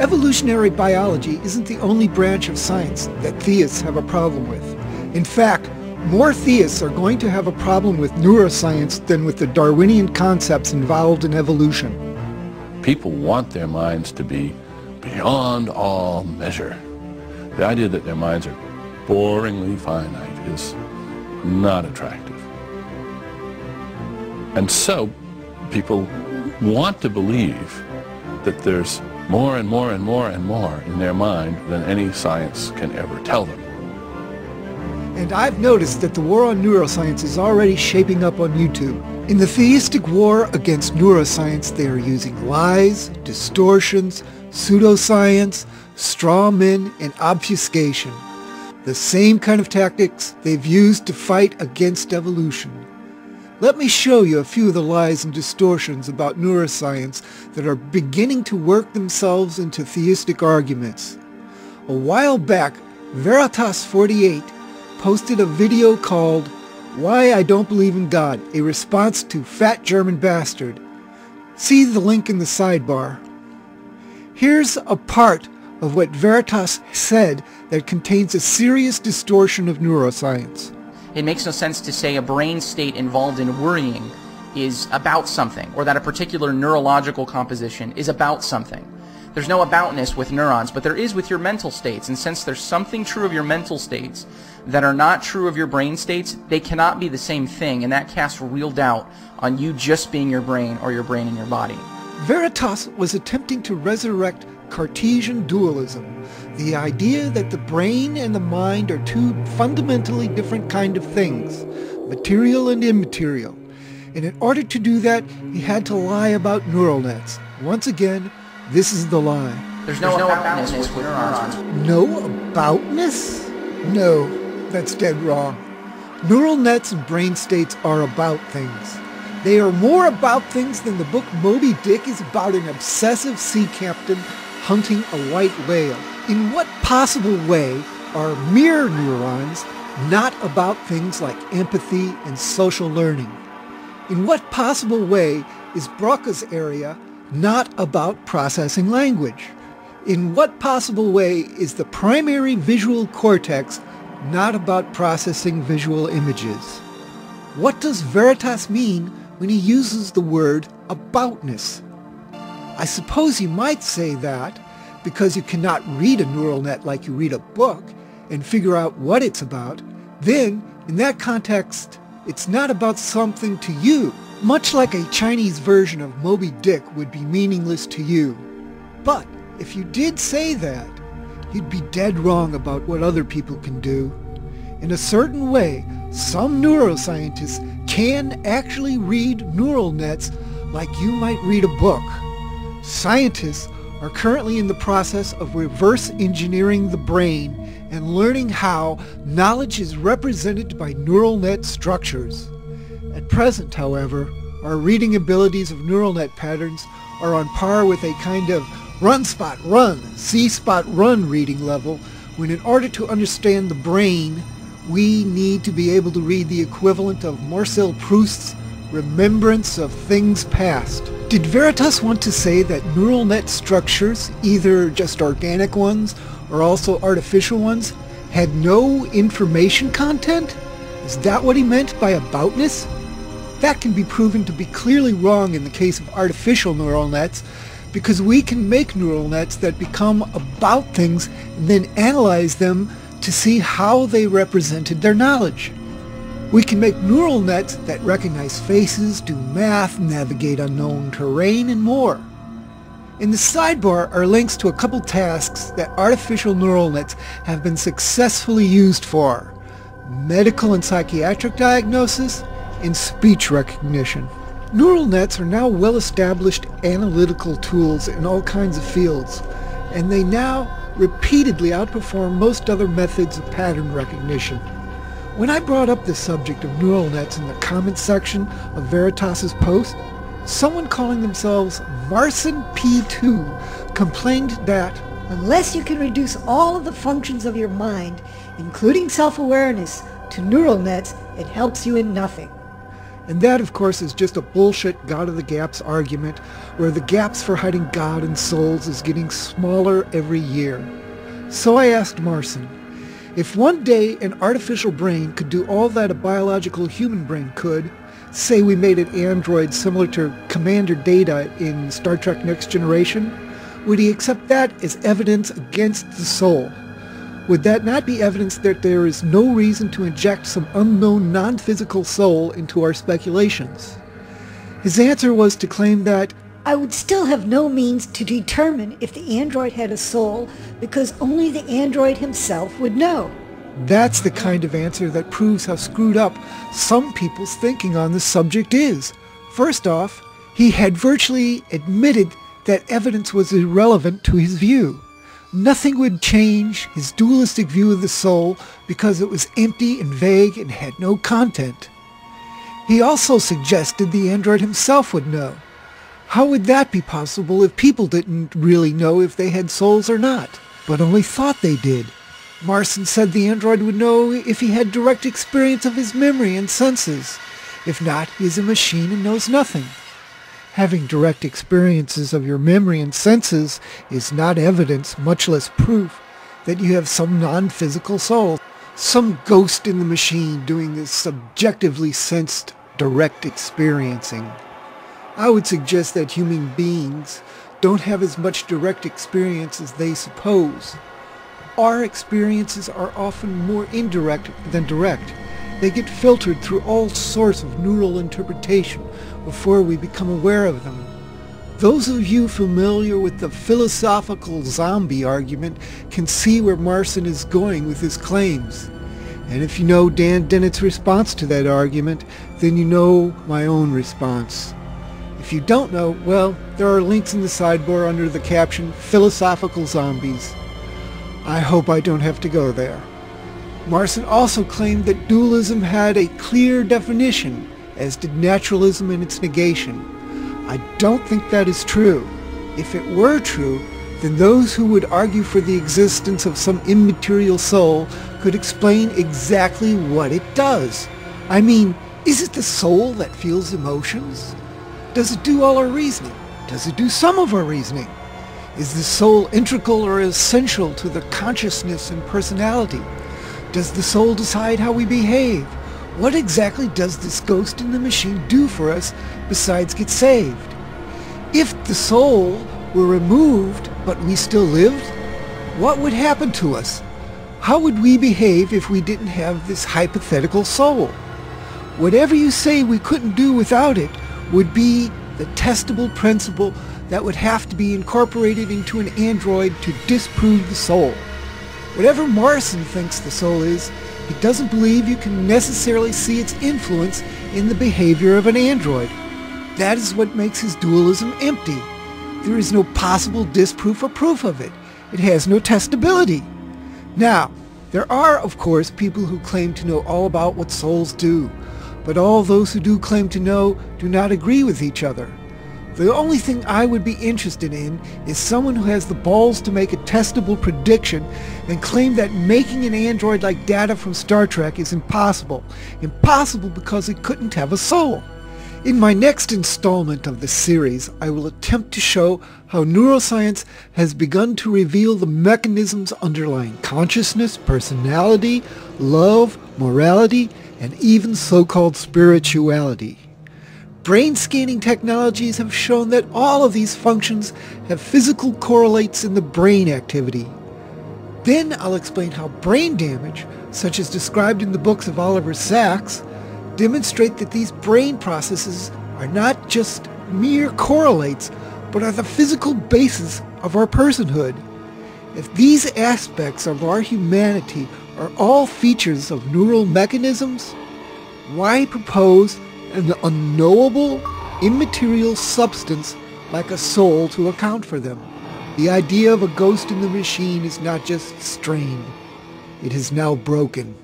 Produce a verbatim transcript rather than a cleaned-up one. Evolutionary biology isn't the only branch of science that theists have a problem with. In fact, more theists are going to have a problem with neuroscience than with the Darwinian concepts involved in evolution. People want their minds to be beyond all measure. The idea that their minds are boringly finite is not attractive. And so people want to believe that there's more and more and more and more in their mind than any science can ever tell them. And I've noticed that the war on neuroscience is already shaping up on YouTube. In the theistic war against neuroscience, they are using lies, distortions, pseudoscience, straw men, and obfuscation. The same kind of tactics they've used to fight against evolution. Let me show you a few of the lies and distortions about neuroscience that are beginning to work themselves into theistic arguments. A while back, Veritas forty-eight posted a video called "Why I Don't Believe in God, a Response to Fat German Bastard." See the link in the sidebar. Here's a part of what Veritas said that contains a serious distortion of neuroscience. It makes no sense to say a brain state involved in worrying is about something, or that a particular neurological composition is about something. There's no aboutness with neurons, but there is with your mental states, and since there's something true of your mental states that are not true of your brain states, they cannot be the same thing, and that casts real doubt on you just being your brain or your brain and your body. Veritas was attempting to resurrect Cartesian dualism, the idea that the brain and the mind are two fundamentally different kind of things, material and immaterial. And in order to do that, he had to lie about neural nets. Once again, this is the lie. There's no, There's no aboutness, aboutness with, with neurons. neurons. No aboutness? No, that's dead wrong. Neural nets and brain states are about things. They are more about things than the book Moby Dick is about an obsessive sea captain hunting a white whale. In what possible way are mirror neurons not about things like empathy and social learning? In what possible way is Broca's area not about processing language? In what possible way is the primary visual cortex not about processing visual images? What does Veritas mean when he uses the word aboutness? I suppose you might say that because you cannot read a neural net like you read a book and figure out what it's about, then, in that context, it's not about something to you, much like a Chinese version of Moby Dick would be meaningless to you. But if you did say that, you'd be dead wrong about what other people can do. In a certain way, some neuroscientists can actually read neural nets like you might read a book. Scientists are currently in the process of reverse engineering the brain and learning how knowledge is represented by neural net structures. At present, however, our reading abilities of neural net patterns are on par with a kind of run spot run, see spot run reading level, when in order to understand the brain, we need to be able to read the equivalent of Marcel Proust's Remembrance of Things Past. Did Veritas want to say that neural net structures, either just organic ones or also artificial ones, had no information content? Is that what he meant by aboutness? That can be proven to be clearly wrong in the case of artificial neural nets, because we can make neural nets that become about things and then analyze them to see how they represented their knowledge. We can make neural nets that recognize faces, do math, navigate unknown terrain, and more. In the sidebar are links to a couple tasks that artificial neural nets have been successfully used for: medical and psychiatric diagnosis, and speech recognition. Neural nets are now well-established analytical tools in all kinds of fields, and they now repeatedly outperform most other methods of pattern recognition. When I brought up the subject of neural nets in the comments section of Veritas' post, someone calling themselves Marcin P two complained that unless you can reduce all of the functions of your mind, including self-awareness, to neural nets, it helps you in nothing. And that, of course, is just a bullshit God of the Gaps argument where the gaps for hiding God and souls is getting smaller every year. So I asked Marcin, if one day an artificial brain could do all that a biological human brain could, say we made an android similar to Commander Data in Star Trek Next Generation, would he accept that as evidence against the soul? Would that not be evidence that there is no reason to inject some unknown non-physical soul into our speculations? His answer was to claim that I would still have no means to determine if the android had a soul because only the android himself would know. That's the kind of answer that proves how screwed up some people's thinking on the subject is. First off, he had virtually admitted that evidence was irrelevant to his view. Nothing would change his dualistic view of the soul because it was empty and vague and had no content. He also suggested the android himself would know. How would that be possible if people didn't really know if they had souls or not, but only thought they did? Marcin said the android would know if he had direct experience of his memory and senses. If not, he is a machine and knows nothing. Having direct experiences of your memory and senses is not evidence, much less proof, that you have some non-physical soul, some ghost in the machine doing this subjectively sensed direct experiencing. I would suggest that human beings don't have as much direct experience as they suppose. Our experiences are often more indirect than direct. They get filtered through all sorts of neural interpretation before we become aware of them. Those of you familiar with the philosophical zombie argument can see where Marcin is going with his claims. And if you know Dan Dennett's response to that argument, then you know my own response. If you don't know, well, there are links in the sidebar under the caption, Philosophical Zombies. I hope I don't have to go there. Marcin also claimed that dualism had a clear definition, as did naturalism and its negation. I don't think that is true. If it were true, then those who would argue for the existence of some immaterial soul could explain exactly what it does. I mean, is it the soul that feels emotions? Does it do all our reasoning? Does it do some of our reasoning? Is the soul integral or essential to the consciousness and personality? Does the soul decide how we behave? What exactly does this ghost in the machine do for us besides get saved? If the soul were removed but we still lived, what would happen to us? How would we behave if we didn't have this hypothetical soul? Whatever you say we couldn't do without it would be the testable principle that would have to be incorporated into an android to disprove the soul. Whatever Marcin thinks the soul is, he doesn't believe you can necessarily see its influence in the behavior of an android. That is what makes his dualism empty. There is no possible disproof or proof of it. It has no testability. Now, there are, of course, people who claim to know all about what souls do, but all those who do claim to know do not agree with each other. The only thing I would be interested in is someone who has the balls to make a testable prediction and claim that making an android like Data from Star Trek is impossible. Impossible because it couldn't have a soul. In my next installment of this series, I will attempt to show how neuroscience has begun to reveal the mechanisms underlying consciousness, personality, love, morality, and even so-called spirituality. Brain scanning technologies have shown that all of these functions have physical correlates in the brain activity. Then I'll explain how brain damage, such as described in the books of Oliver Sacks, demonstrate that these brain processes are not just mere correlates, but are the physical basis of our personhood. If these aspects of our humanity are all features of neural mechanisms, why propose an unknowable, immaterial substance like a soul to account for them? The idea of a ghost in the machine is not just strained, it is now broken.